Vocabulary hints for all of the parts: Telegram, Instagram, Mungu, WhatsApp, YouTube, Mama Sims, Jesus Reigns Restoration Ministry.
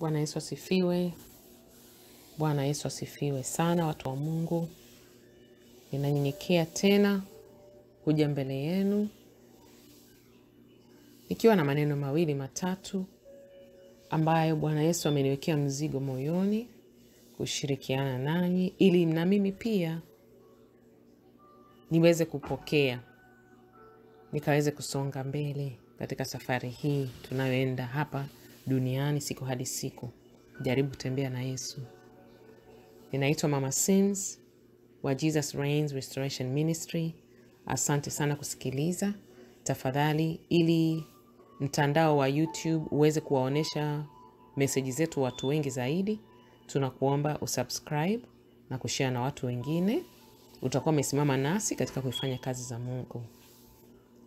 Bwana Yesu asifiwe. Bwana Yesu asifiwe sana watu wa Mungu. Ninanyenyekea tena kuja mbele yenu nikiwa na maneno mawili matatu ambayo Bwana Yesu ameniwekea mzigo moyoni kushirikiana nanyi ili na mimi pia niweze kupokea, nikaweze kusonga mbele katika safari hii tunayoenda hapa duniani siku hadi siku. Jaribu tembea na Yesu. Ninaitwa Mama Sims wa Jesus Reigns Restoration Ministry. Asante sana kusikiliza. Tafadhali ili mtandao wa YouTube uweze kuwaonesha message zetu watu wengi zaidi, tunakuomba usubscribe na kushare na watu wengine. Utakuwa umesimama nasi katika kuifanya kazi za Mungu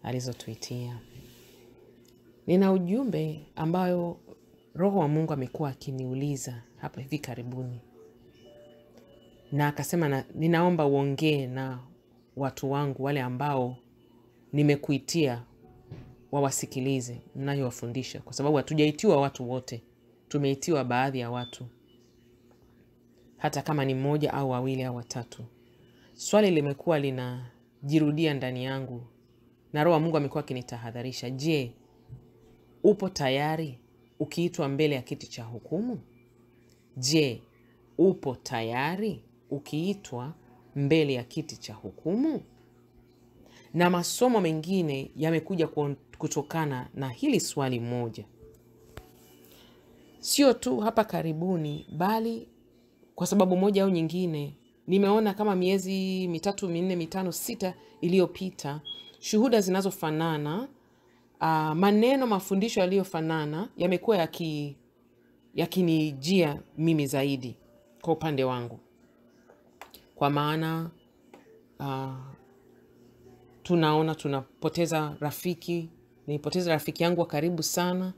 alizotuitia. Nina ujumbe ambayo Roho wa Mungu amekuwa akiniuliza hapa hivi karibuni. Na akasema ninaomba uongee na watu wangu wale ambao nimekuitia wawasikilize ninayowafundisha, kwa sababu hatujaitiwa watu wote. Tumeitiwa baadhi ya watu. Hata kama ni mmoja au wawili au watatu. Swali limekuwa linajirudia ndani yangu na Roho wa Mungu amekuwa akinitahadharisha. Je, upo tayari ukiitwa mbele ya kiti cha hukumu? Je, upo tayari ukiitwa mbele ya kiti cha hukumu? Na masomo mengine yamekuja kutokana na hili swali moja. Sio tu hapa karibuni, bali kwa sababu moja au nyingine nimeona kama miezi mitatu, minne, mitano, sita iliyopita, shuhuda zinazofanana, maneno, mafundisho yaliyofanana yamekuwa yakinijia mimi zaidi kwa upande wangu. Kwa maana tunaona tunapoteza rafiki. Nilipoteza rafiki yangu wa karibu sana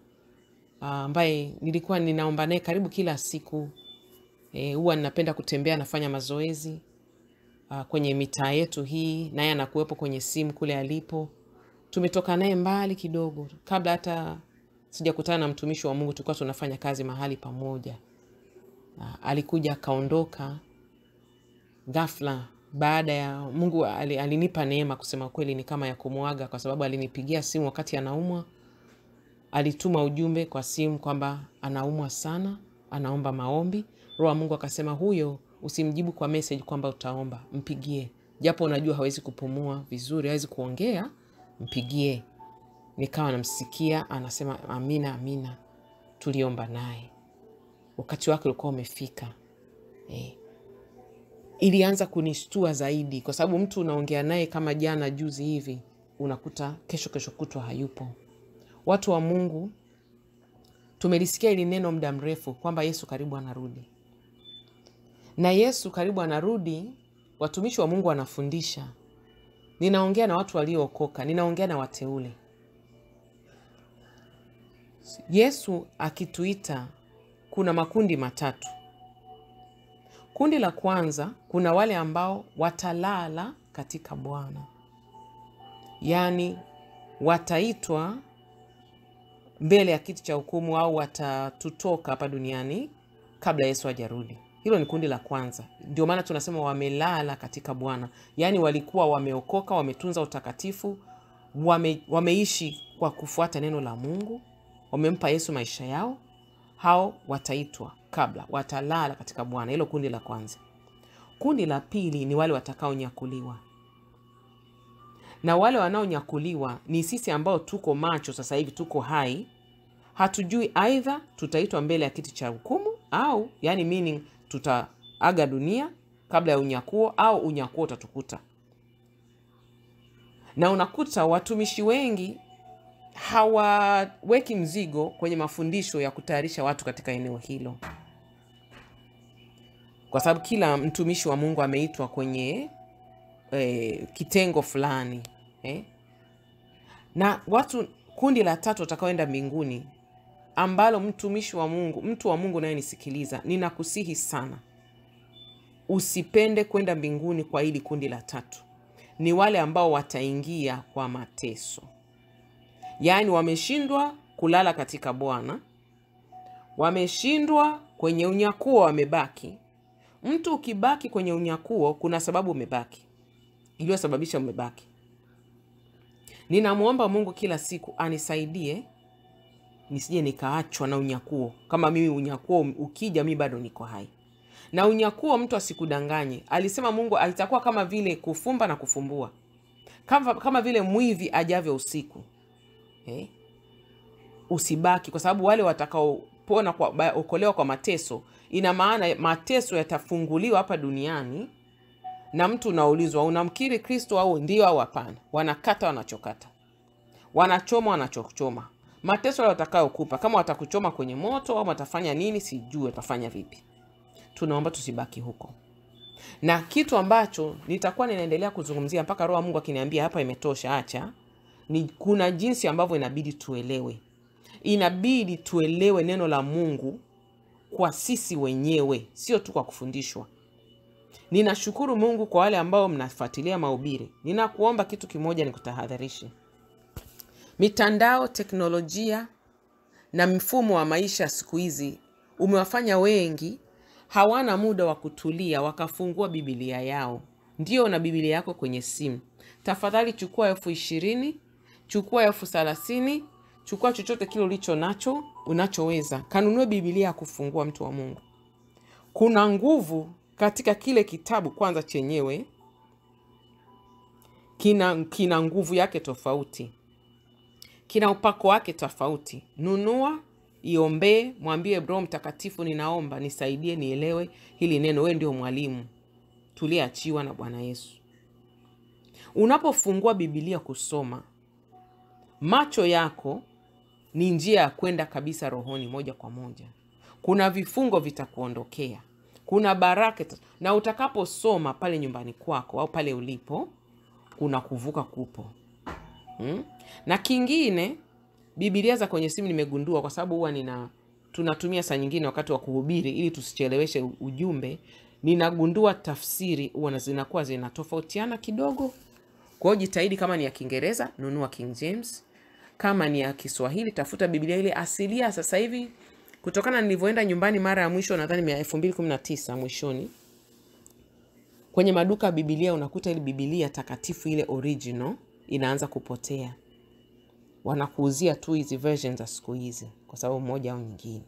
ambaye nilikuwa ninaomba naye karibu kila siku. Huwa ninapenda kutembea, nafanya mazoezi kwenye mitaa yetu hii, naye anakuwepo kwenye simu kule alipo. Tumetoka naye mbali kidogo. Kabla hata sijakutana na mtumishi wa Mungu tulikuwa tunafanya kazi mahali pamoja. Alikuja akaondoka ghafla baada ya Mungu alinipa neema, kusema kweli ni kama ya kumuaga, kwa sababu alinipigia simu wakati anaumwa. Alituma ujumbe kwa simu kwamba anaumwa sana, anaomba maombi. Roho wa Mungu akasema, huyo usimjibu kwa message kwamba utaomba, mpigie. Japo unajua hawezi kupumua vizuri, hawezi kuongea, mpigie. Nikawa namsikia anasema amina amina. Tuliomba naye. Wakati wake ulikuwa umefika. Ilianza kunishtua zaidi, kwa sababu mtu unaongea naye kama jana juzi hivi, unakuta kesho kutwa hayupo. Watu wa Mungu, tumelisikia ili neno muda mrefu kwamba Yesu karibu anarudi. Na Yesu karibu anarudi, watumishi wa Mungu wanafundisha. Ninaongea na watu waliookoka, ninaongea na wateule. Yesu akituita kuna makundi matatu. Kundi la kwanza, kuna wale ambao watalala katika Bwana. Yani wataitwa mbele ya kiti cha hukumu au watatutoka hapa duniani kabla Yesu hajarudi. Hilo ni kundi la kwanza. Ndio maana tunasema wamelala katika Bwana. Yani walikuwa wameokoka, wametunza utakatifu, wameishi kwa kufuata neno la Mungu, wamempa Yesu maisha yao. Hao wataitwa kabla, watalala katika Bwana. Hilo kundi la kwanza. Kundi la pili ni wale watakaonyakuliwa. Na wale wanaonyakuliwa ni sisi ambao tuko macho sasa hivi, tuko hai. Hatujui either tutaitwa mbele ya kiti cha hukumu au yani meaning tutaaga dunia kabla ya unyakuo au unyakuo utatukuta. Na unakuta watumishi wengi hawaweki mzigo kwenye mafundisho ya kutayarisha watu katika eneo hilo, kwa sababu kila mtumishi wa Mungu ameitwa kwenye kitengo fulani. Na watu, kundi la tatu watakaoenda mbinguni, ambalo mtumishi wa Mungu, mtu wa Mungu unayenisikiliza, ninakusihi sana usipende kwenda mbinguni kwa hili kundi la tatu. Ni wale ambao wataingia kwa mateso. Yani wameshindwa kulala katika Bwana, Wameshindwa kwenye unyakuo wamebaki. Mtu ukibaki kwenye unyakuo kuna sababu umebaki. Iliyosababisha umebaki. Ninamuomba Mungu kila siku anisaidie nisije nikaachwa na unyakuo. Kama mimi unyakuo ukija mimi bado niko hai. Na unyakuo mtu asikudanganye. Alisema Mungu alitakuwa kama vile kufumba na kufumbua. Kama vile mwivi ajavyo usiku. Eh? Usibaki kwa sababu wale watakao pona kwa okolewa kwa mateso, ina maana mateso yatafunguliwa hapa duniani. Na mtu unaulizwa unamkiri Kristo au ndio au hapana. Wanakata wanachokata. Wanachoma wanachochoma. Mateso watakayokupa, kama watakuchoma kwenye moto au watafanya nini sijui, watafanya vipi. Tunaomba tusibaki huko. Na kitu ambacho nitakuwa ninaendelea kuzungumzia mpaka roho ya Mungu akiniambia hapa imetosha acha, ni kuna jinsi ambavyo inabidi tuelewe. Inabidi tuelewe neno la Mungu kwa sisi wenyewe, sio tu kwa kufundishwa. Ninashukuru Mungu kwa wale ambao mnafuatilia mahubiri. Ninakuomba kitu kimoja, nikutahadharishi. Mitandao, teknolojia na mfumo wa maisha siku hizi umewafanya wengi hawana muda wa kutulia wakafungua Biblia yao. Ndio na Biblia yako kwenye simu. Tafadhali chukua 20,000, chukua 30,000, chukua chochote kile ulicho nacho, unachoweza. Kanunue Biblia ya kufungua, mtu wa Mungu. Kuna nguvu katika kile kitabu kwanza chenyewe. Kina nguvu yake tofauti. Kina upako wake tofauti. Nunua, iombe, mwambie Roho Mtakatifu ninaomba nisaidie nielewe hili neno, wewe ndio mwalimu. Tuliachiwa na Bwana Yesu. Unapofungua Biblia kusoma, macho yako ni njia ya kwenda kabisa rohoni moja kwa moja. Kuna vifungo vitakuondokea. Kuna baraka, na utakaposoma pale nyumbani kwako au pale ulipo, kuna kuvuka kupo. Na kingine, Biblia za kwenye simu nimegundua, kwa sababu huwa tunatumia saa nyingine wakati wa kuhubiri ili tusicheleweshe ujumbe, ninagundua tafsiri huwa zinakuwa zinatofautiana kidogo. Kwa hiyo jitahidi, kama ni ya Kiingereza nunua King James, kama ni ya Kiswahili tafuta Biblia ile asilia. Sasa hivi kutokana nilivyoenda nyumbani mara ya mwisho, nadhani 2019 mwishoni, kwenye maduka ya Biblia unakuta ile Biblia takatifu ile original inaanza kupotea. Wanakuuzia tu hizi versions za siku hizi kwa sababu moja au nyingine.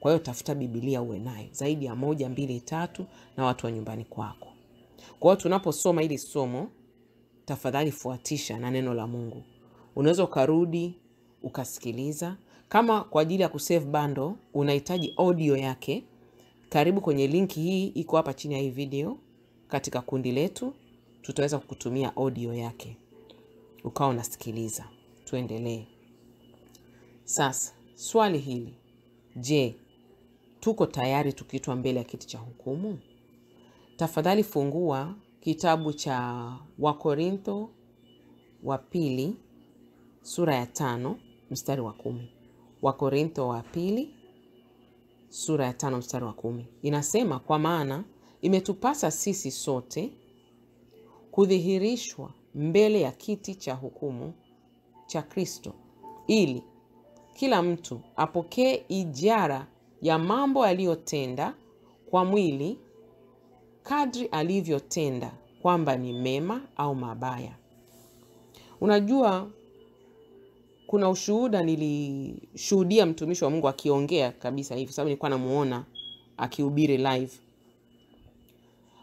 Kwa hiyo tafuta Biblia uwe nayo zaidi ya 1, 2, 3 na watu wa nyumbani kwako. Kwa hiyo tunaposoma ili somo, tafadhali fuatisha na neno la Mungu. Unaweza karudi ukasikiliza. Kama kwa ajili ya kusave bundle unahitaji audio yake, karibu kwenye linki hii iko hapa chini ya hii video. Katika kundi letu tutaweza kukutumia audio yake ukao unasikiliza. Tuendelee sasa swali hili. Je, tuko tayari tukitwa mbele ya kiti cha hukumu? Tafadhali fungua kitabu cha Wakorintho wa pili sura ya 5 mstari wa 10. Wakorintho wa pili sura ya 5 mstari wa 10. Inasema, kwa maana imetupasa sisi sote kudhihirishwa mbele ya kiti cha hukumu cha Kristo, ili kila mtu apokee ijara ya mambo aliyotenda kwa mwili, kadri alivyotenda, kwamba ni mema au mabaya. Unajua, kuna ushuhuda nilishuhudia mtumishi wa Mungu akiongea kabisa hivi, sababu nilikuwa namuona akihubiri live,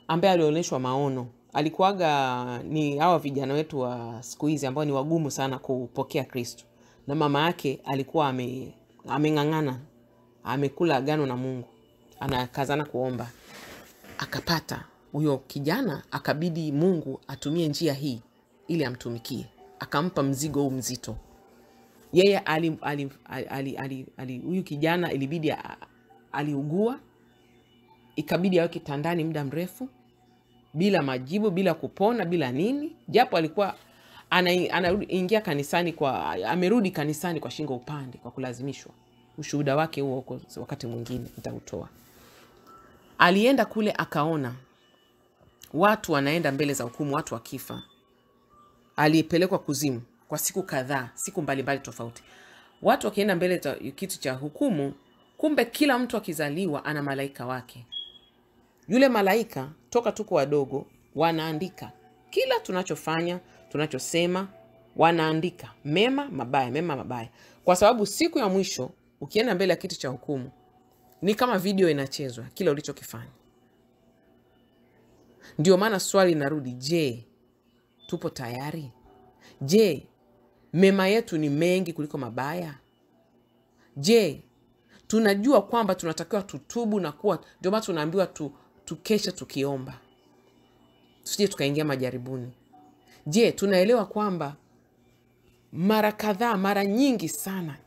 ambaye alionyeshwa maono. Alikuwaga ni hawa vijana wetu wa siku hizi ambao ni wagumu sana kupokea Kristo. Na mama yake alikuwa ameng'ang'ana, amekula agano na Mungu, anakazana kuomba. Akapata huyo kijana, akabidi Mungu atumie njia hii ili amtumikie. Akampa mzigo huu mzito. Yeye huyu kijana ilibidi aliugua, ikabidi awe kitandani muda mrefu bila majibu, bila kupona, bila nini. Japo alikuwa anaingia kanisani amerudi kanisani kwa shingo upande, kwa kulazimishwa. Ushuhuda wake huo wakati mwingine nitautoa. Alienda kule akaona watu wanaenda mbele za hukumu, watu wakifa. Alipelekwa kuzimu kwa siku kadhaa, siku mbalimbali tofauti. Watu wakienda mbele za kitu cha hukumu, Kumbe kila mtu akizaliwa ana malaika wake. Yule malaika toka tuko wadogo wanaandika kila tunachofanya, tunachosema, wanaandika mema, mabaya, mema, mabaya. Kwa sababu siku ya mwisho ukienda mbele ya kiti cha hukumu ni kama video inachezwa kila ulichokifanya. Ndio maana swali narudi, je, tupo tayari? Je, mema yetu ni mengi kuliko mabaya? Je, tunajua kwamba tunatakiwa tutubu na kuwa, ndio maana tunaambiwa tukesha tukiomba, tusije tukaingia majaribuni. Je, tunaelewa kwamba mara kadhaa, mara nyingi sana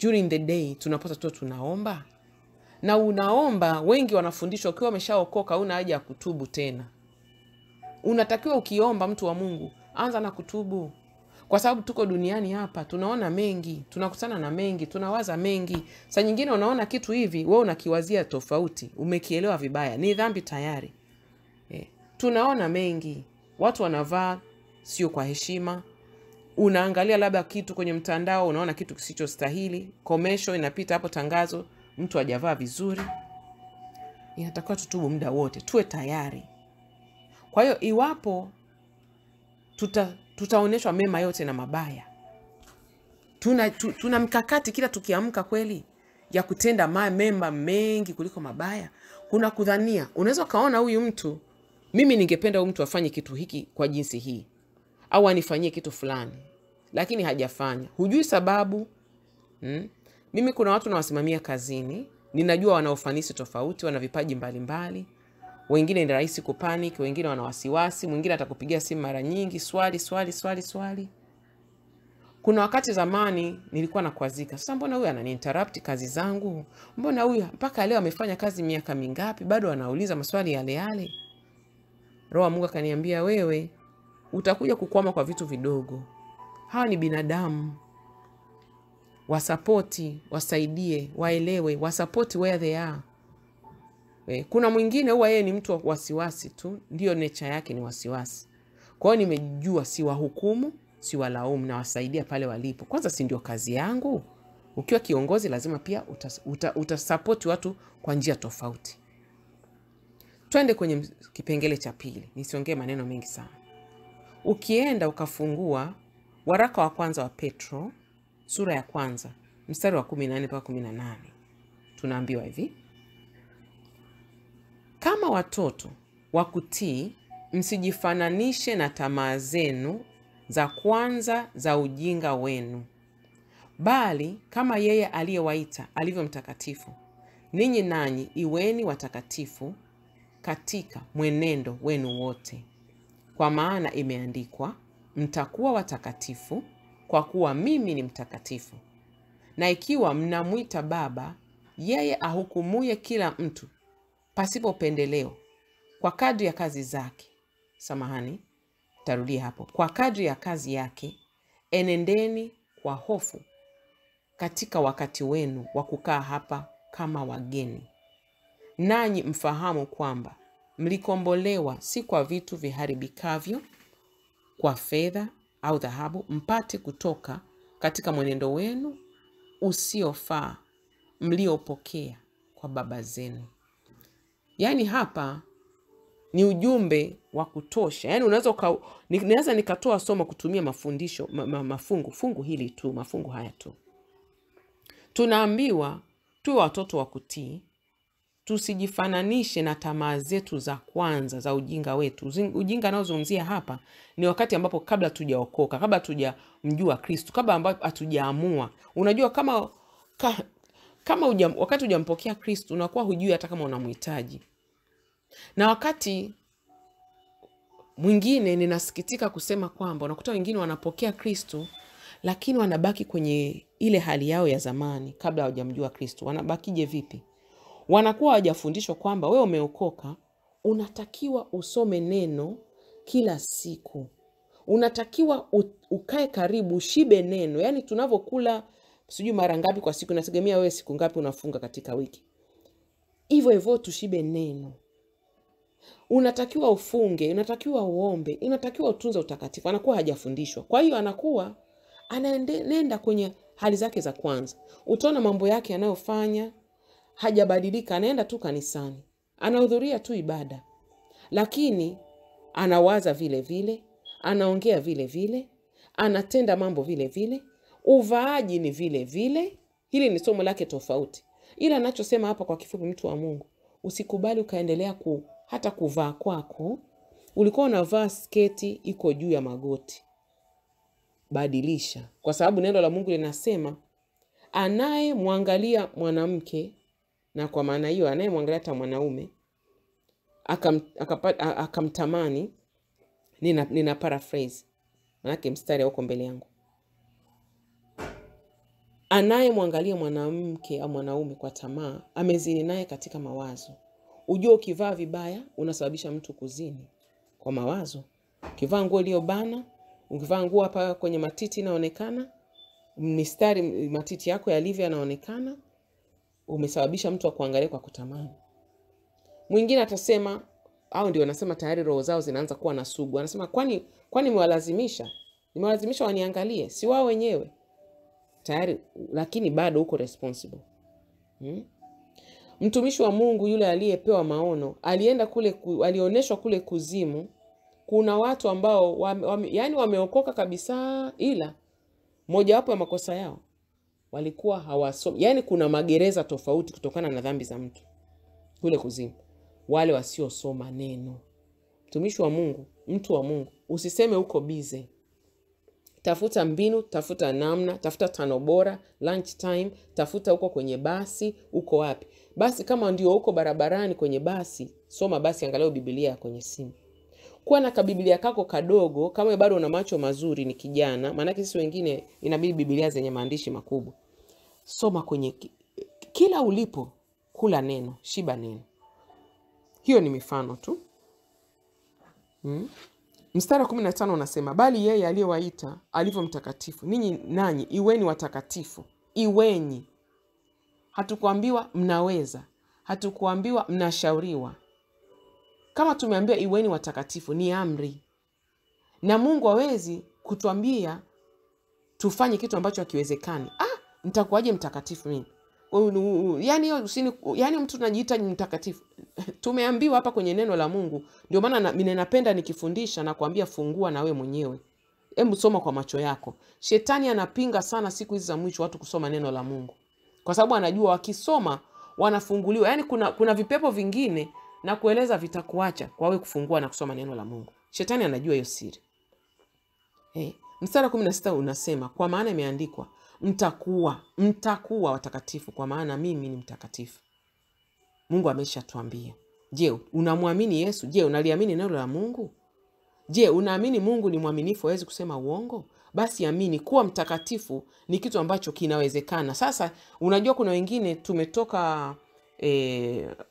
during the day tunapata tu tunaomba? Na unaomba, wengi wanafundishwa ukiwa umeshaokoka huna haja ya kutubu tena. Unatakiwa ukiomba, mtu wa Mungu, anza na kutubu. Kwa sababu tuko duniani hapa, tunaona mengi, tunakutana na mengi, tunawaza mengi. Saa nyingine unaona kitu hivi, wewe unakiwazia tofauti, umekielewa vibaya, ni dhambi tayari. Tunaona mengi, watu wanavaa sio kwa heshima. Unaangalia labda kitu kwenye mtandao, unaona kitu kisichostahili, commercial inapita hapo, tangazo, mtu hajavaa vizuri. Inatakiwa tutubu muda wote, tuwe tayari. Kwa hiyo iwapo tutaoneshwa mema yote na mabaya, tuna mkakati kila tukiamka kweli ya kutenda mema mengi kuliko mabaya. Kuna kudhania, unaweza kaona huyu mtu, mimi ningependa huyu mtu afanye kitu hiki kwa jinsi hii, au anifanyie kitu fulani, lakini hajafanya. Hujui sababu. Mimi kuna watu nawasimamia kazini, ninajua wana ufanisi tofauti, wana vipaji mbalimbali. Wengine ni rahisi kupanik, wengine wana wasiwasi, mwingine atakupigia simu mara nyingi, swali. Kuna wakati zamani nilikuwa nakwazika, sasa mbona huyu ananiinterrupt kazi zangu? Mbona huyu mpaka leo amefanya kazi miaka mingapi bado anauliza maswali yale yale? Roho wa Mungu akaniambia, wewe utakuja kukwama kwa vitu vidogo. Hawa ni binadamu. Wasapoti, wasaidie, waelewe, wasapoti where they are. Kuna mwingine huwa yeye ni mtu wa wasiwasi tu, ndio nature yake ni wasiwasi. Kwa hiyo nimejua si wahukumu, si walaumu, na wasaidia pale walipo. Kwanza si ndio kazi yangu? Ukiwa kiongozi lazima pia utasapoti watu kwa njia tofauti. Twende kwenye kipengele cha pili, nisiongee maneno mengi sana. Ukienda ukafungua waraka wa kwanza wa Petro, sura ya kwanza, mstari wa 14 mpaka 18. Tunaambiwa hivi: kama watoto wa kutii, msijifananishe na tamaa zenu za kwanza za ujinga wenu, bali kama yeye aliyewaita alivyo mtakatifu, ninyi nanyi iweni watakatifu katika mwenendo wenu wote. Kwa maana imeandikwa, mtakuwa watakatifu kwa kuwa mimi ni mtakatifu. Na ikiwa mnamwita Baba yeye ahukumuye kila mtu pasipo pendeleo kwa kadri ya kazi zake, kwa kadri ya kazi yake, enendeni kwa hofu katika wakati wenu wa kukaa hapa kama wageni. Nanyi mfahamu kwamba mlikombolewa si kwa vitu viharibikavyo kwa fedha au dhahabu, mpate kutoka katika mwenendo wenu usiofaa mliopokea kwa baba zenu. Yani hapa ni ujumbe wa kutosha. Yani naweza nikatoa somo kutumia mafundisho, mafungu hili tu, mafungu haya tu. Tunaambiwa tuwe watoto wa kutii, tusijifananishe na tamaa zetu za kwanza za ujinga wetu. Ujinga naozungumzia hapa ni wakati ambapo kabla tujaokoka, kabla tujamjua Kristo, kabla ambapo hatujaamua. Unajua wakati hujampokea Kristo unakuwa hujui hata kama unamhitaji. Na wakati mwingine ninasikitika kusema kwamba unakuta wengine wanapokea Kristo lakini wanabaki kwenye ile hali yao ya zamani kabla hawajamjua Kristo. Wanabakije vipi? Wanakuwa hawajafundishwa kwamba wewe umeokoka, unatakiwa usome neno kila siku. Unatakiwa ukae karibu, ushibe neno. Yaani tunavyokula sijui mara ngapi kwa siku, nategemea wewe siku ngapi unafunga katika wiki. Hivyo hivyo tushibe neno. Unatakiwa ufunge, unatakiwa uombe, unatakiwa utunze utakatifu. Anakuwa hajafundishwa. Kwa hiyo anakuwa anaenda kwenye hali zake za kwanza. Utaona mambo yake anayofanya, hajabadilika, anaenda tu kanisani, anahudhuria tu ibada. Lakini anawaza vile vile, anaongea vile vile, anatenda mambo vile vile, uvaaji ni vile vile. Hili ni somo lake tofauti. Ila anachosema hapa kwa kifupi, mtu wa Mungu, usikubali ukaendelea hata kuvaa kwako. Ulikuwa unavaa sketi iko juu ya magoti. Badilisha. Kwa sababu neno la Mungu linasema anayemwangalia mwanamke, na kwa maana hiyo anayemwangalia hata mwanaume akamtamani, nina paraphrase, manake mstari uko mbele yangu. Anayemwangalia mwanamke au mwanaume kwa tamaa, amezini naye katika mawazo. Ujue ukivaa vibaya unasababisha mtu kuzini kwa mawazo. Ukivaa nguo iliyobana, ukivaa nguo hapa kwenye matiti inaonekana, mistari matiti yako yalivyo yanaonekana, umesababisha mtu akuangalie kwa kutamani. Mwingine atasema, au ndio anasema tayari roho zao zinaanza kuwa na sugu. Anasema kwani mwalazimisha? Nimewalazimisha waniangalie, si wao wenyewe. Tayari, lakini bado uko responsible. Mtumishi wa Mungu yule aliyepewa maono, alienda kule, alioneshwa kule kuzimu. Kuna watu ambao yani wameokoka kabisa, ila mojawapo ya makosa yao walikuwa hawasomi. Yani kuna magereza tofauti kutokana na dhambi za mtu kule kuzimu. Wale wasiosoma neno. Mtumishi wa Mungu, mtu wa Mungu, usiseme uko bize. Tafuta mbinu, tafuta namna, tafuta tano bora, lunch time, tafuta uko kwenye basi, uko wapi. Basi kama ndio uko barabarani kwenye basi, soma basi angalau Biblia kwenye simu. Kuwa na kabiblia kako kadogo, kama bado una macho mazuri, ni kijana, manake sisi wengine inabidi Biblia zenye maandishi makubwa. Soma kwenye kila ulipo, kula neno, shiba neno. Hiyo ni mifano tu. Mstari 15 unasema, bali yeye aliyewaita alivyo mtakatifu, ninyi nanyi iweni watakatifu. Iweni. Hatukuambiwa mnaweza. Hatukuambiwa mnashauriwa. Kama tumeambiwa iweni watakatifu, ni amri. Na Mungu hawezi kutuambia tufanye kitu ambacho hakiwezekani. Nitakuwaje mtakatifu mimi? Yani mtu anajiita mtakatifu. Tumeambiwa hapa kwenye neno la Mungu. Ndio maana mimi napenda nikifundisha na kuambia, fungua na we mwenyewe. Hebu soma kwa macho yako. Shetani anapinga sana siku hizi za mwisho watu kusoma neno la Mungu. Kwa sababu anajua wakisoma wanafunguliwa. Yani kuna vipepo vingine na kueleza vitakuacha kwa wewe kufungua na kusoma neno la Mungu. Shetani anajua hiyo siri. Mstari 16 unasema, kwa maana imeandikwa, mtakuwa watakatifu kwa maana mimi ni mtakatifu. Mungu ameshatuambia. Je, unamwamini Yesu? Je, unaliamini neno la Mungu? Je, unaamini Mungu ni mwaminifu, hawezi kusema uongo? Basi amini. Kuwa mtakatifu ni kitu ambacho kinawezekana. Sasa unajua kuna wengine tumetoka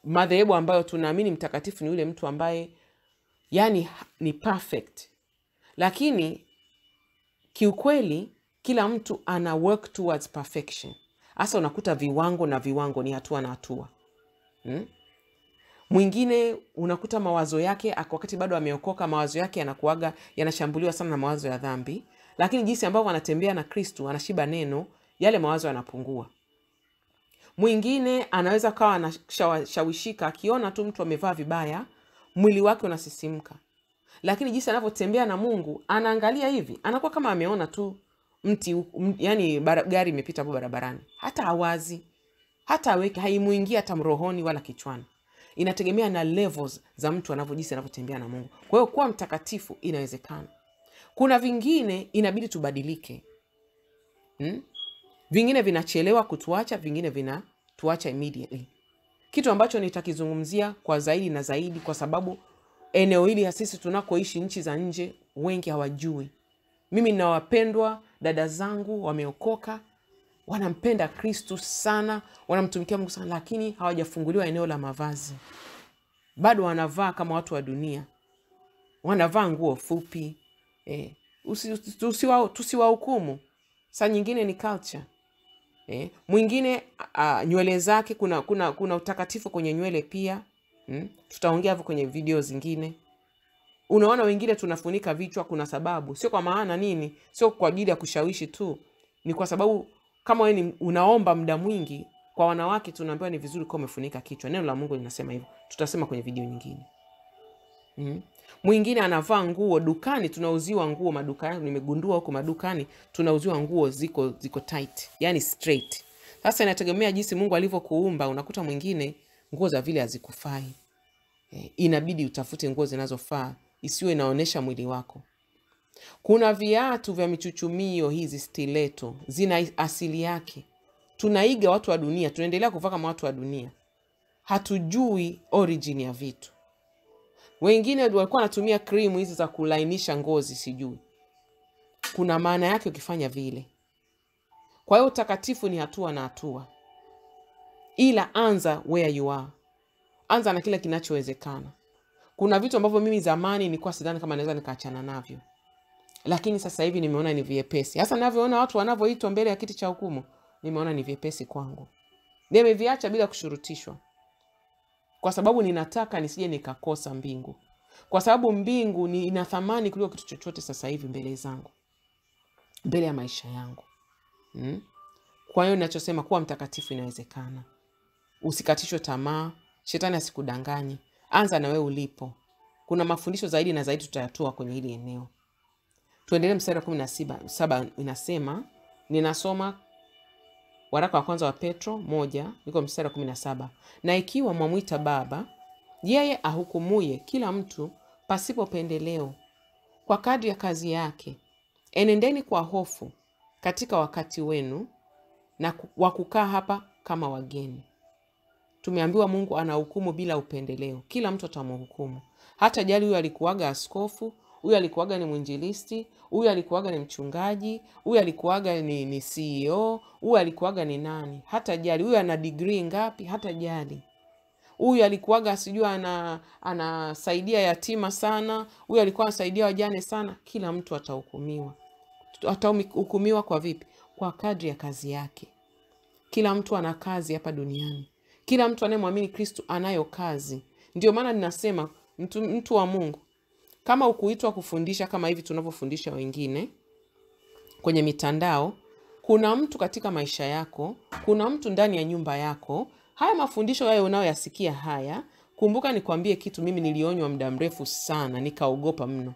madhehebu ambayo tunaamini mtakatifu ni yule mtu ambaye yani ni perfect. Lakini kiukweli kila mtu ana work towards perfection. Asa unakuta viwango na viwango, ni hatua na hatua. Mwingine unakuta mawazo yake, wakati bado ameokoka, mawazo yake yanakuaga, yanashambuliwa sana na mawazo ya dhambi. Lakini jinsi ambavyo anatembea na Kristu, anashiba neno, yale mawazo yanapungua. Mwingine anaweza kawa anashawishika, akiona tu mtu amevaa vibaya, mwili wake unasisimka. Lakini jinsi anavyotembea na Mungu, anaangalia hivi, anakuwa kama ameona tu mti, yani gari imepita hapo barabarani. Hata hawazi, hata aweke, haimuingia hata mrohoni wala kichwani. Inategemea na levels za mtu anavyojisi anavyotembea na Mungu. Kwa hiyo kuwa mtakatifu inawezekana. Kuna vingine inabidi tubadilike. Vingine vinachelewa kutuacha, vingine vinatuacha immediately. Kitu ambacho nitakizungumzia kwa zaidi na zaidi, kwa sababu eneo hili sisi tunakoishi nchi za nje wengi hawajui. Mimi na wapendwa dada zangu wameokoka, wanampenda Kristu sana, wanamtumikia Mungu sana, lakini hawajafunguliwa eneo la mavazi. Bado wanavaa kama watu wa dunia. Wanavaa nguo fupi. Tusiwahukumu. Saa nyingine ni culture. Mwingine nywele zake, kuna utakatifu kwenye nywele pia. Tutaongea hapo kwenye video zingine. Unaona wengine tunafunika vichwa, kuna sababu. Sio kwa maana nini? Sio kwa ajili ya kushawishi tu. Ni kwa sababu Kama wewe unaomba muda mwingi, kwa wanawake tunaambiwa ni vizuri kwa umefunika kichwa. Neno la Mungu linasema hivyo. Tutasema kwenye video nyingine. Mwingine anavaa nguo dukani, tunauziwa nguo madukani. Nimegundua huko madukani tunauziwa nguo ziko tight, yani straight. Sasa inategemea jinsi Mungu alivyokuumba, unakuta mwingine nguo za vile hazikufai. Inabidi utafute nguo zinazofaa, isiwe inaonesha mwili wako. Kuna viatu vya michuchumio, hizi stileto, zina asili yake. Tunaiga watu wa dunia, tunaendelea kuvaa kama watu wa dunia. Hatujui origin ya vitu. Wengine walikuwa wanatumia krimu hizi za kulainisha ngozi, sijui. Kuna maana yake ukifanya vile. Kwa hiyo utakatifu ni hatua na hatua. Ila anza where you are. Anza na kile kinachowezekana. Kuna vitu ambavyo mimi zamani nilikuwa sidhani kama naweza nikaachana navyo. Lakini sasa hivi nimeona ni vyepesi. Hasa ninavyoona watu wanavyoitwa mbele ya kiti cha hukumu, nimeona ni vyepesi kwangu. Nimeviacha bila kushurutishwa. Kwa sababu ninataka nisije nikakosa mbingu. Kwa sababu mbingu ni ina thamani kuliko kitu chochote sasa hivi mbele zangu. Mbele ya maisha yangu. Kwa hiyo ninachosema kuwa mtakatifu inawezekana. Usikatishwe tamaa, shetani asikudanganye. Anza na wewe ulipo. Kuna mafundisho zaidi na zaidi tutayatoa kwenye hili eneo. Tuendelee mstari 17 inasema, ninasoma waraka wa kwanza wa Petro 1, niko mstari 17. Na ikiwa mwamuita Baba, yeye ahukumuye kila mtu pasipo pendeleo kwa kadri ya kazi yake, enendeni kwa hofu katika wakati wenu na wakukaa hapa kama wageni. Tumeambiwa Mungu anahukumu bila upendeleo. Kila mtu atamhukumu. Hata jali huyu alikuwaga askofu, huyu alikuwaga ni mwinjilisti, huyu alikuwaga ni mchungaji, huyu alikuwaga ni CEO, huyu alikuwaga ni nani. Hata jali huyu ana degree ngapi, hata jali. Huyu alikuwaga sijua anasaidia yatima sana, huyu alikuwa anasaidia wajane sana. Kila mtu atahukumiwa. Atahukumiwa kwa vipi? Kwa kadri ya kazi yake. Kila mtu ana kazi hapa duniani. Kila mtu anayemwamini Kristo anayo kazi. Ndio maana ninasema mtu wa Mungu, kama ukuitwa kufundisha kama hivi tunavyofundisha wengine kwenye mitandao, kuna mtu katika maisha yako, kuna mtu ndani ya nyumba yako. Haya mafundisho hayo unayoyasikia haya, kumbuka nikwambie kitu, mimi nilionywa muda mrefu sana, nikaogopa mno.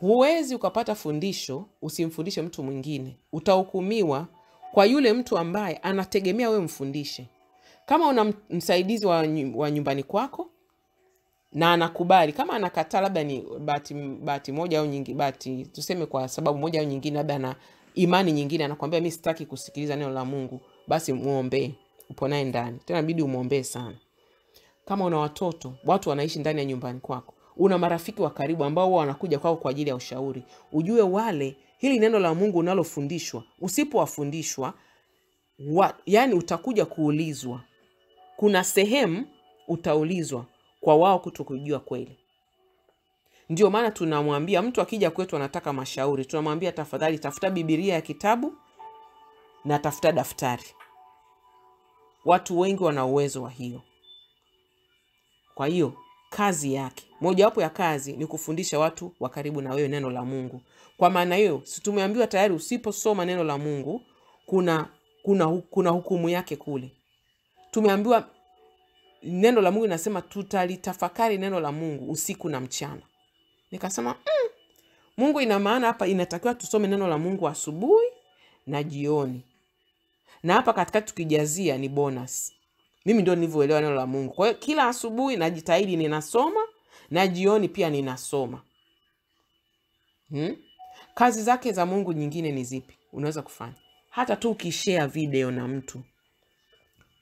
Huwezi ukapata fundisho usimfundishe mtu mwingine. Utahukumiwa kwa yule mtu ambaye anategemea wewe mfundishe. Kama una msaidizi wa nyumbani kwako na anakubali, kama anakataa labda ni bahati moja au nyingi, bahati tuseme kwa sababu moja au nyingine, labda na imani nyingine, anakuambia mimi sitaki kusikiliza neno la Mungu, basi muombe upo naye ndani. Tena inabidi umuombe sana. Kama una watoto, watu wanaishi ndani ya nyumbani kwako, una marafiki wa karibu ambao wanakuja kwako kwa ajili ya ushauri, ujue wale hili neno la Mungu unalofundishwa, usipowafundishwa yani utakuja kuulizwa. Kuna sehemu utaulizwa kwa wao kutokujua kweli. Ndio maana tunamwambia mtu akija kwetu anataka mashauri, tunamwambia tafadhali tafuta Biblia ya kitabu na tafuta daftari. Watu wengi wana uwezo wa hiyo. Kwa hiyo kazi yake, mojawapo ya kazi ni kufundisha watu wa karibu na wewe neno la Mungu. Kwa maana hiyo, si tumeambiwa tayari usiposoma neno la Mungu, kuna hukumu yake kule. Tumeambiwa neno la Mungu inasema tutalitafakari neno la Mungu usiku na mchana. Nikasema, Mungu ina maana hapa inatakiwa tusome neno la Mungu asubuhi na jioni. Na hapa katikati tukijazia ni bonus. Mimi ndio nilivyoelewa neno la Mungu. Kwa hiyo kila asubuhi najitahidi ninasoma na jioni pia ninasoma. Kazi zake za Mungu nyingine ni zipi unaweza kufanya? Hata tu ukishare video na mtu.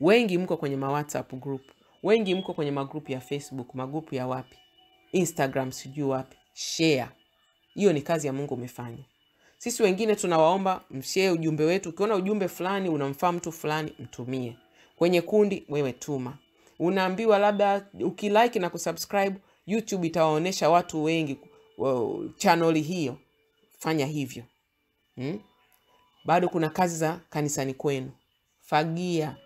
Wengi mko kwenye WhatsApp group, wengi mko kwenye magrupu ya Facebook, magrupu ya wapi, Instagram sijui wapi. Share. Hiyo ni kazi ya Mungu umefanya. Sisi wengine tunawaomba mshare ujumbe wetu. Ukiona ujumbe fulani unamfaa mtu fulani, mtumie. Kwenye kundi wewe tuma. Unaambiwa labda ukilike na kusubscribe, YouTube itawaonesha watu wengi channel hiyo. Fanya hivyo. Bado kuna kazi za kanisani kwenu. Fagia,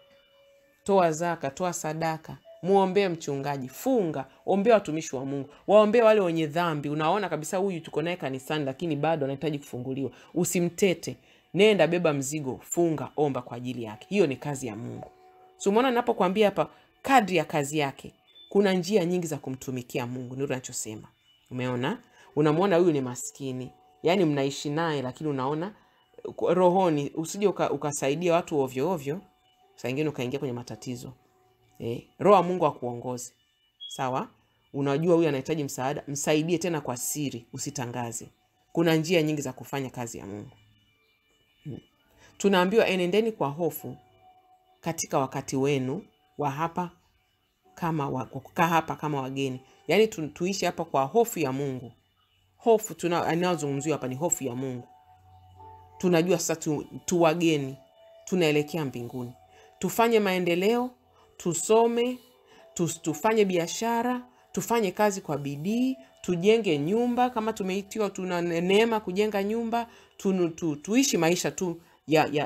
toa zaka, toa sadaka, muombe mchungaji, funga, ombea watumishi wa Mungu, waombea wale wenye dhambi. Unaona kabisa huyu tuko naye kanisani lakini bado anahitaji kufunguliwa. Usimtete. nenda beba mzigo, funga, omba kwa ajili yake. Hiyo ni kazi ya Mungu. So umeona ninapokuambia hapa kadri ya kazi yake, kuna njia nyingi za kumtumikia Mungu, ndio tunachosema. Umeona? Unamwona huyu ni maskini. Yaani mnaishi naye lakini unaona rohoni usije ukasaidia watu ovyo ovyo, saa nyingine ukaingia kwenye matatizo. Roho ya Mungu akuongoze. Sawa? Unajua huyu anahitaji msaada, msaidie tena kwa siri, usitangaze. Kuna njia nyingi za kufanya kazi ya Mungu. Tunaambiwa enendeni kwa hofu katika wakati wenu wa hapa kama kukaa hapa kama wageni. Yaani tuishi hapa kwa hofu ya Mungu. Hofu tunayozungumzia hapa ni hofu ya Mungu. Tunajua sasa tu wageni, tunaelekea mbinguni. Tufanye maendeleo, tusome, tufanye biashara, tufanye kazi kwa bidii, tujenge nyumba kama tumeitiwa, tuna neema kujenga nyumba, tuishi maisha tu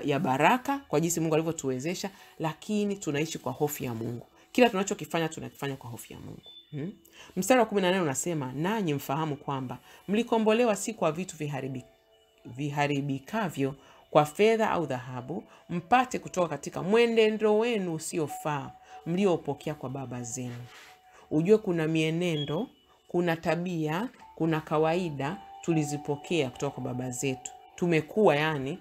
ya baraka kwa jinsi Mungu alivyotuwezesha, lakini tunaishi kwa hofu ya Mungu. Kila tunachokifanya tunakifanya kwa hofu ya Mungu. Mstari wa 18 unasema, nanyi mfahamu kwamba mlikombolewa si kwa vitu viharibikavyo kwa fedha au dhahabu, mpate kutoka katika mwenendo wenu usiofaa mliopokea kwa baba zenu. Ujue kuna mienendo, kuna tabia, kuna kawaida tulizipokea kutoka kwa baba zetu. Tumekuwa yani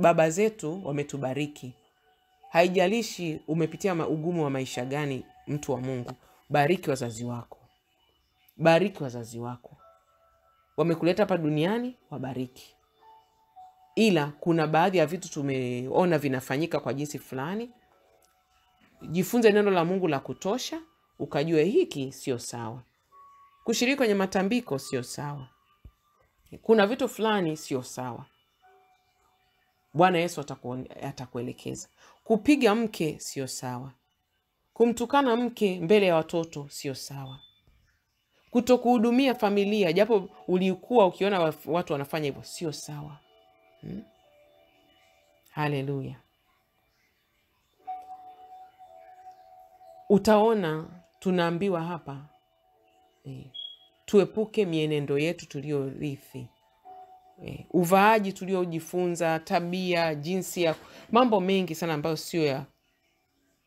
baba zetu wametubariki. Haijalishi umepitia ugumu wa maisha gani, mtu wa Mungu, bariki wazazi wako. Bariki wazazi wako. Wamekuleta hapa duniani, wabariki. Ila kuna baadhi ya vitu tumeona vinafanyika kwa jinsi fulani. Jifunze neno la Mungu la kutosha, ukajue hiki sio sawa. Kushiriki kwenye matambiko sio sawa. Kuna vitu fulani sio sawa. Bwana Yesu atakuelekeza. Kupiga mke sio sawa. Kumtukana mke mbele ya watoto sio sawa. Kutokuhudumia familia japo ulikuwa ukiona watu wanafanya hivyo sio sawa. Haleluya. Utaona tunaambiwa hapa tuepuke mienendo yetu tuliyorithi. Uvaaji tuliojifunza, tabia, jinsi ya mambo mengi sana ambayo sio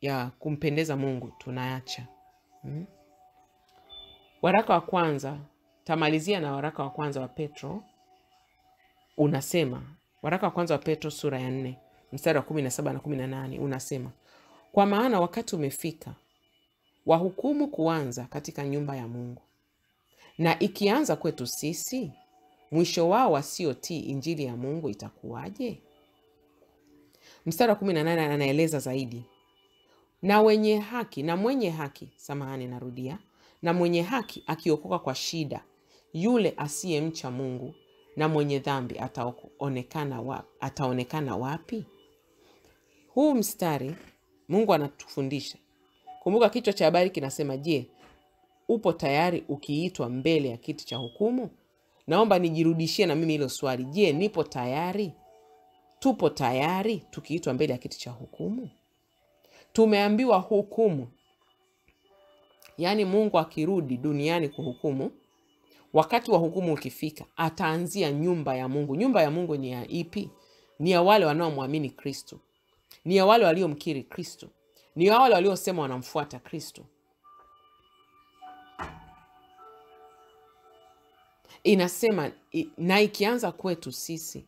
ya kumpendeza Mungu tunaacha. Waraka wa kwanza, tamalizia na waraka wa kwanza wa Petro. Unasema, waraka wa kwanza wa Petro sura ya 4, mstari wa 17 na 18 unasema, kwa maana wakati umefika wa hukumu kuanza katika nyumba ya Mungu. Na ikianza kwetu sisi, mwisho wao wasiotii injili ya Mungu itakuwaje? Mstari wa 18 anaeleza zaidi. Na wenye haki, na mwenye haki, samahani narudia, na mwenye haki akiokoka kwa shida, yule asiyemcha Mungu na mwenye dhambi ataonekana wapi? Huu mstari Mungu anatufundisha. Kumbuka kichwa cha habari kinasema, je, upo tayari ukiitwa mbele ya kiti cha hukumu? Naomba nijirudishie na mimi hilo swali. Je, nipo tayari? Tupo tayari tukiitwa mbele ya kiti cha hukumu? Tumeambiwa hukumu. Yaani Mungu akirudi duniani kuhukumu, wakati wa hukumu ukifika, ataanzia nyumba ya Mungu. Nyumba ya Mungu ni ya ipi? Ni ya wale wanaomwamini Kristo. Ni ya wale waliomkiri Kristo. Ni ya wale waliosema wanamfuata Kristo. Inasema, na ikianza kwetu sisi,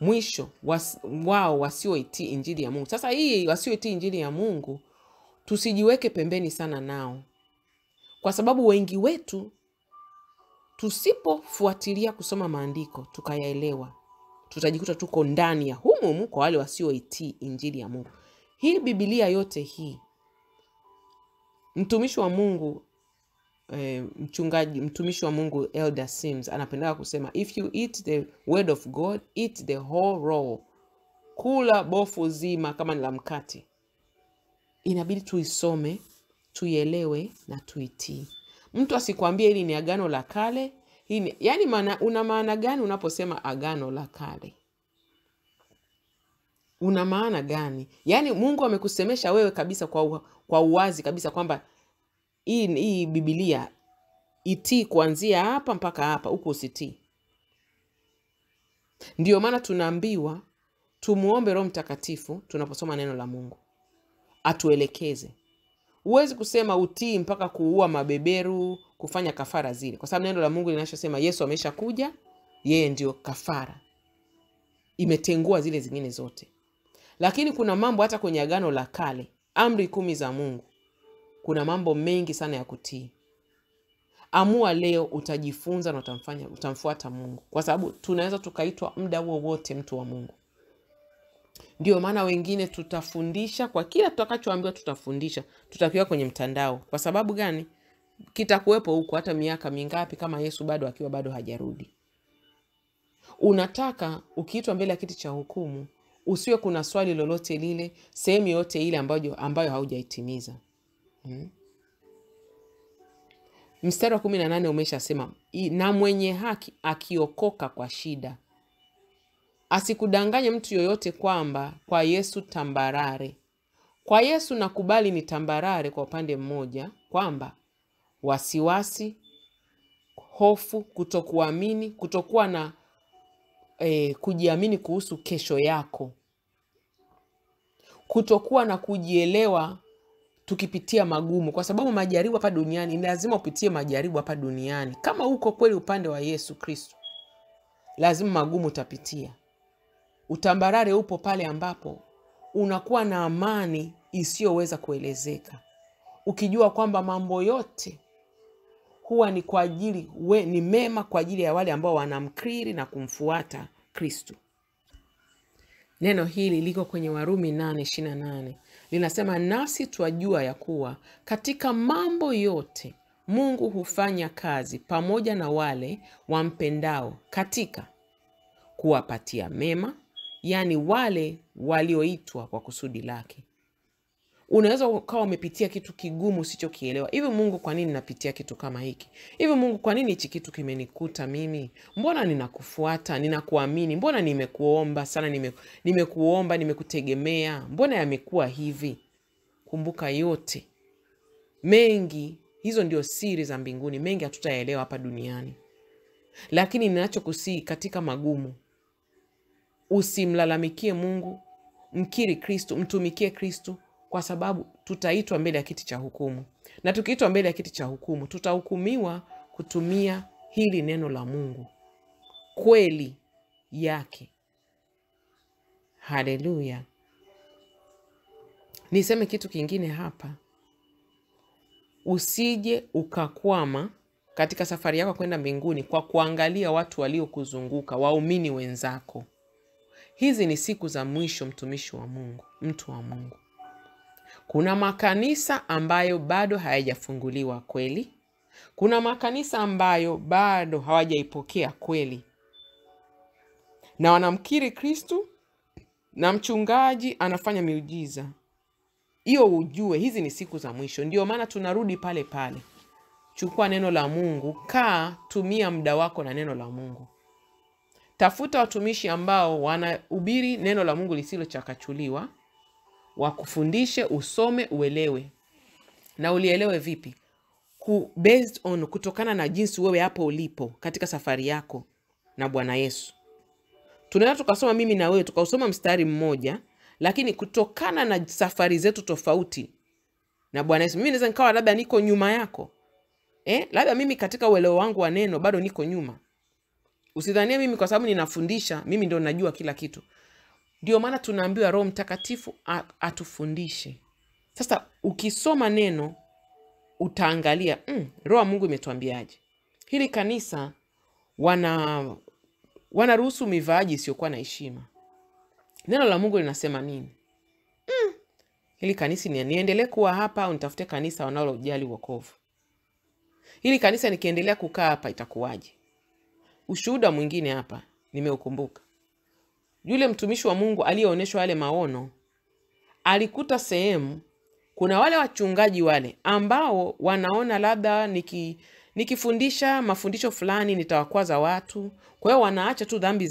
mwisho wao wasioitii injili ya Mungu. Sasa hii wasioitii injili ya Mungu, tusijiweke pembeni sana nao. Kwa sababu wengi wetu, tusipofuatilia kusoma maandiko, tukayaelewa, tutajikuta tuko ndani ya hukumu kwa wale wasioitii injili ya Mungu. Hii Biblia yote hii, mtumishi wa Mungu, mchungaji, mtumishi wa Mungu Elder Sims anapenda kusema, if you eat the word of God, eat the whole roll. Kula bofu zima kama ni la mkate. Inabidi tuisome, tuielewe na tuitii. Mtu asikwambie hili ni agano la kale, hili yani una maana gani unaposema agano la kale? Una maana gani? Yani Mungu amekusemesha wewe kabisa kwa uwazi kabisa kwamba hii Biblia itii kuanzia hapa mpaka hapa, huko usitii. Ndiyo maana tunaambiwa tumuombe Roho Mtakatifu tunaposoma neno la Mungu. Atuelekeze. Huwezi kusema utii mpaka kuua mabeberu, kufanya kafara zile. Kwa sababu neno la Mungu linachosema Yesu ameshakuja, yeye ndio kafara. Imetengua zile zingine zote. Lakini kuna mambo hata kwenye Agano la Kale, amri 10 za Mungu. Kuna mambo mengi sana ya kutii. Amua leo utajifunza na utamfuata Mungu. Kwa sababu tunaweza tukaitwa muda wowote mtu wa Mungu. Ndio maana wengine tutafundisha kwa kila tutakachoambiwa tutafundisha. Tutakiwa kwenye mtandao. Kwa sababu gani? Kitakuwepo huko hata miaka mingapi kama Yesu bado akiwa bado hajarudi. Unataka ukiitwa mbele ya kiti cha hukumu usiwe kuna swali lolote lile, sehemu yote ile ambayo haujaitimiza. Mstari wa 18 umeshasema, na mwenye haki akiokoka kwa shida. Asikudanganye mtu yoyote kwamba kwa Yesu tambarare. Kwa Yesu nakubali ni tambarare kwa upande mmoja, kwamba wasiwasi, hofu, kutokuamini, kutokuwa na kujiamini kuhusu kesho yako. Kutokuwa na kujielewa tukipitia magumu. Kwa sababu majaribu hapa duniani, lazima upitie majaribu hapa duniani. Kama uko kweli upande wa Yesu Kristo, lazima magumu utapitia. Utambarare upo pale ambapo unakuwa na amani isiyoweza kuelezeka. Ukijua kwamba mambo yote huwa ni kwa ajili, ni mema kwa ajili ya wale ambao wanamkiri na kumfuata Kristo. Neno hili liko kwenye Warumi 8:28. Linasema, nasi twajua ya kuwa katika mambo yote Mungu hufanya kazi pamoja na wale wampendao katika kuwapatia mema, yani wale walioitwa kwa kusudi lake. Unaweza ukawa umepitia kitu kigumu usichokielewa. Hivi Mungu kwa nini napitia kitu kama hiki? Hivi Mungu kwa nini hichi kitu kimenikuta mimi? Mbona ninakufuata, ninakuamini, mbona nimekuomba sana, nimekuomba, nimekutegemea, mbona yamekuwa hivi? Kumbuka yote. Mengi, hizo ndio siri za mbinguni, mengi hatutaelewa hapa duniani. Lakini ninachokusii katika magumu, usimlalamikie Mungu, mkiri Kristo, mtumikie Kristo. Kwa sababu tutaitwa mbele ya kiti cha hukumu. Na tukiitwa mbele ya kiti cha hukumu, tutahukumiwa kutumia hili neno la Mungu. Kweli yake. Haleluya. Niseme kitu kingine hapa. Usije ukakwama katika safari yako kwenda mbinguni kwa kuangalia watu waliokuzunguka, waumini wenzako. Hizi ni siku za mwisho, mtumishi wa Mungu, mtu wa Mungu. Kuna makanisa ambayo bado hayajafunguliwa kweli. Kuna makanisa ambayo bado hawajaipokea kweli. Na wanamkiri Kristo na mchungaji anafanya miujiza. Iyo ujue, hizi ni siku za mwisho. Ndio maana tunarudi pale pale. Chukua neno la Mungu, kaa, tumia muda wako na neno la Mungu. Tafuta watumishi ambao wanahubiri neno la Mungu lisilochakachuliwa. Wakufundishe, usome, uelewe. Na ulielewe vipi? Based on, kutokana na jinsi wewe hapo ulipo katika safari yako na Bwana Yesu. Tunaweza tukasoma mimi na wewe tukausoma mstari mmoja, lakini kutokana na safari zetu tofauti na Bwana Yesu, mimi naweza nikawa labda niko nyuma yako. Labda mimi katika uelewa wangu wa neno bado niko nyuma. Usidhanie mimi kwa sababu ninafundisha mimi ndio najua kila kitu. Ndio maana tunaambiwa Roho Mtakatifu atufundishe. Sasa ukisoma neno utaangalia, Roho Mungu imetuambiaje? Hili kanisa wanaruhusu mivaaji isiyokuwa na heshima. Neno la Mungu linasema nini? Hili kanisa niendelee kuwa hapa au nitafute kanisa wanalojali wokovu? Hili kanisa nikiendelea kukaa hapa itakuwaje? Ushuhuda mwingine hapa nimeukumbuka. Yule mtumishi wa Mungu aliyeonyeshwa yale maono, alikuta sehemu kuna wale wachungaji wale ambao wanaona labda nikifundisha mafundisho fulani nitawakwaza watu. Kwa hiyo wanaacha tu dhambi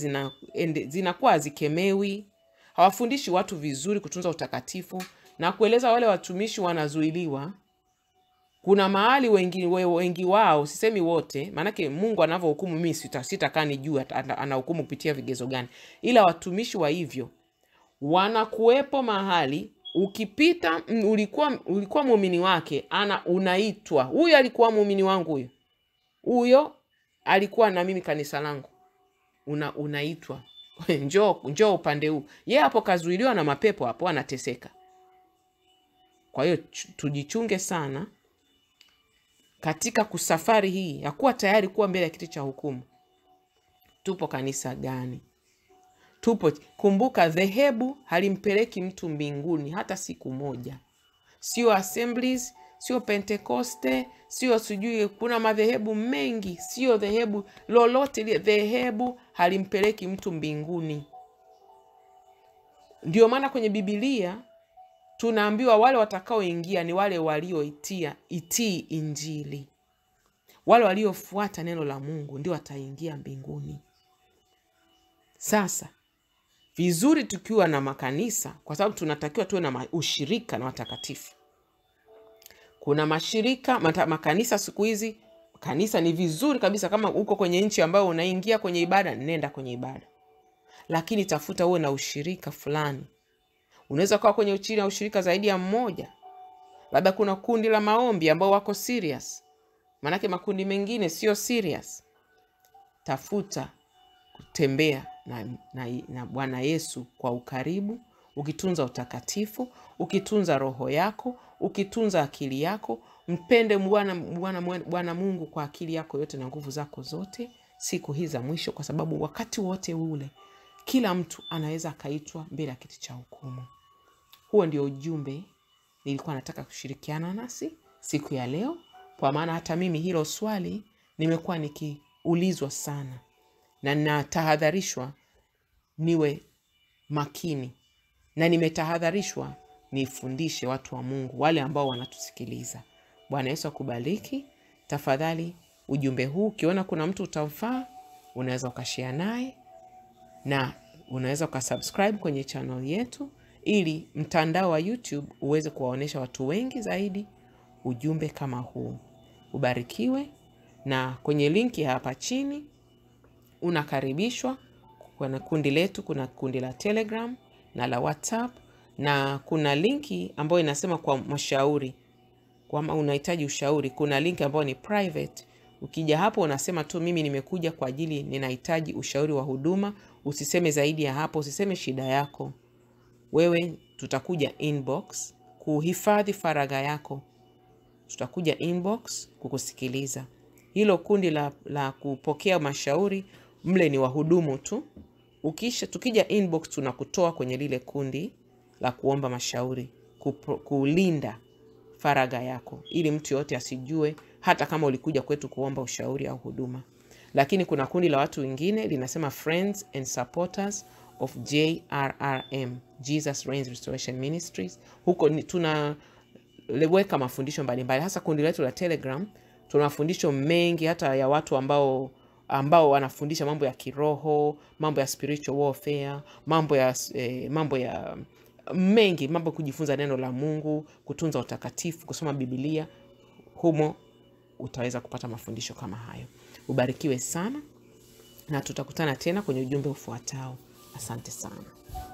zinakuwa zikemewi. Hawafundishi watu vizuri kutunza utakatifu, na kueleza wale watumishi wanazuiliwa Kuna mahali wengi wao, sisemi wote, manake Mungu anavyohukumu mimi sitakaa nijue anahukumu kupitia vigezo gani. Ila watumishi wa hivyo wanakuepo mahali ukipita ulikuwa muumini wake, unaitwa, huyo alikuwa muumini wangu huyo. Huyo alikuwa na mimi kanisa langu. Unaitwa. Njoo upande huu. Yeye hapo kazuiliwa na mapepo hapo anateseka. Kwa hiyo tujichunge sana katika kusafari hii ya kuwa tayari kuwa mbele ya kiti cha hukumu. Tupo kanisa gani? Tupo. Kumbuka, dhehebu halimpeleki mtu mbinguni hata siku moja. Sio Assemblies, sio Pentekoste, sio sijui, kuna madhehebu mengi, sio dhehebu lolote, dhehebu halimpeleki mtu mbinguni. Ndio maana kwenye Biblia tunaambiwa wale watakaoingia ni wale walioitii Injili. Wale waliofuata neno la Mungu ndio wataingia mbinguni. Sasa vizuri tukiwa na makanisa, kwa sababu tunatakiwa tuwe na ushirika na watakatifu. Kuna mashirika, makanisa siku hizi. Kanisa ni vizuri kabisa, kama uko kwenye nchi ambayo unaingia kwenye ibada, nenda kwenye ibada. Lakini tafuta uwe na ushirika fulani. Unaweza kuwa kwenye ushirika zaidi ya mmoja. Labda kuna kundi la maombi ambao wako serious. Manake makundi mengine sio serious. Tafuta kutembea na Bwana Yesu kwa ukaribu, ukitunza utakatifu, ukitunza roho yako, ukitunza akili yako. Mpende Bwana Mungu kwa akili yako yote na nguvu zako zote siku hizi za mwisho, kwa sababu wakati wote ule kila mtu anaweza akaitwa mbele ya kiti cha hukumu. Huo ndio ujumbe nilikuwa nataka kushirikiana nasi siku ya leo, kwa maana hata mimi hilo swali nimekuwa nikiulizwa sana na natahadharishwa niwe makini, na nimetahadharishwa nifundishe watu wa Mungu wale ambao wanatusikiliza. Bwana Yesu akubariki. Tafadhali ujumbe huu ukiona kuna mtu utamfaa, unaweza ukashare naye na unaweza ukasubscribe kwenye channel yetu, ili mtandao wa YouTube uweze kuwaonesha watu wengi zaidi ujumbe kama huu. Ubarikiwe, na kwenye linki hapa chini unakaribishwa kwa kundi letu. Kuna kundi la Telegram na la WhatsApp, na kuna linki ambayo inasema kwa mashauri, kama unahitaji ushauri. Kuna linki ambayo ni private. Ukija hapo unasema tu mimi nimekuja kwa ajili ninahitaji ushauri wa huduma. Usiseme zaidi ya hapo, usiseme shida yako. Wewe tutakuja inbox kuhifadhi faragha yako. Tutakuja inbox kukusikiliza. Hilo kundi la kupokea mashauri, mle ni wahudumu tu. Tukija inbox tunakutoa kwenye lile kundi la kuomba mashauri, kulinda faragha yako ili mtu yote asijue hata kama ulikuja kwetu kuomba ushauri au huduma. Lakini kuna kundi la watu wengine linasema Friends and Supporters of JRRM, Jesus Reigns Restoration Ministries. Huko tunaweka mafundisho mbalimbali. Hasa kundi letu la Telegram tuna mafundisho mengi, hata ya watu ambao wanafundisha mambo ya kiroho, mambo ya spiritual warfare, mambo ya mengi, mambo kujifunza neno la Mungu, kutunza utakatifu, kusoma Biblia. Humo utaweza kupata mafundisho kama hayo. Ubarikiwe sana, na tutakutana tena kwenye ujumbe ufuatao. Asante sana.